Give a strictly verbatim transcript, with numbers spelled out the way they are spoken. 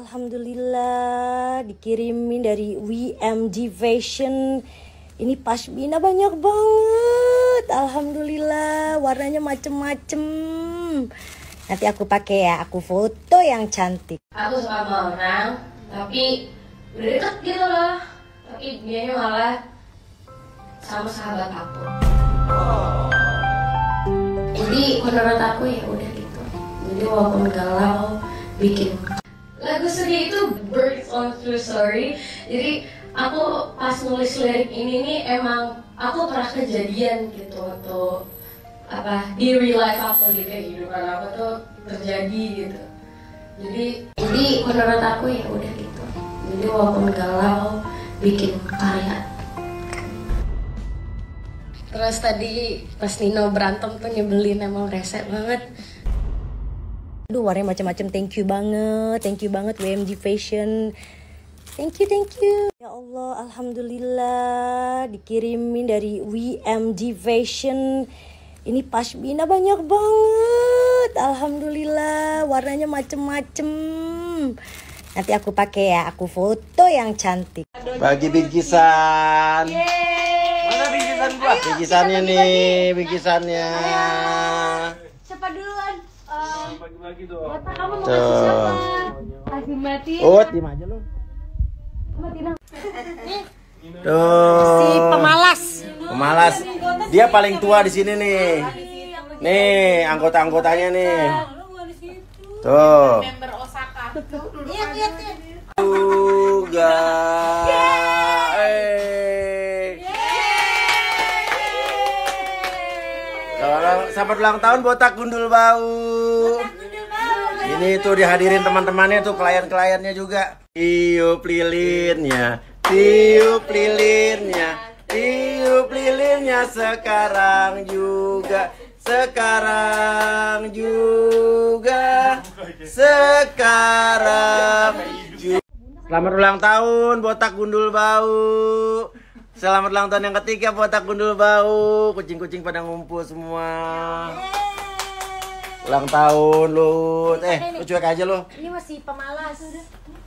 Alhamdulillah dikirimin dari W M G Fashion. Ini pashmina banyak banget. Alhamdulillah warnanya macem-macem. Nanti aku pakai ya, aku foto yang cantik. Aku suka sama orang, tapi udah deket gitu loh. Tapi dia malah sama sahabat aku. Jadi menurut aku ya udah gitu. Jadi walaupun galau, bikin lagu sedih itu Birds on True Story. Jadi aku pas nulis lirik ini nih emang aku pernah kejadian gitu waktu apa di real life aku, di kehidupan aku tuh terjadi gitu. Jadi jadi menurut aku ya udah gitu. Jadi walaupun galau bikin karya. Terus tadi pas Nino berantem tuh nyebelin, emang resek banget. Aduh warnanya macam-macam. Thank you banget, thank you banget W M G Fashion. Thank you, thank you. Ya Allah, alhamdulillah dikirimin dari W M G Fashion. Ini pashmina banyak banget. Alhamdulillah warnanya macem-macem. Nanti aku pakai ya, aku foto yang cantik. Bagi bingkisan. Mana bingkisan gua? Bingkisannya nih, bingkisannya. Siapa duluan? Bagi-bagi dong. Mata kamu mau kasih siapa? Kasih Matina. Oh, tim aja lu. Matina. Tuh. Si pemalas. Pemalas. Dia paling tua di sini nih. Nih, anggota-anggotanya nih. Tuh. Member Osaka. Iya, iya, iya. Juga. Selamat ulang tahun botak gundul bau. Ini tuh dihadirin teman-temannya tuh, klien-kliennya juga. Tiup lilinnya, tiup lilinnya, tiup lilinnya sekarang juga, sekarang juga, sekarang juga. Selamat ulang tahun botak gundul bau. Selamat ulang tahun yang ketiga botak gundul bau. Kucing-kucing pada ngumpul semua. Yeay. Ulang tahun lu. Eh, lu cuek aja lu. Ini masih pemalas.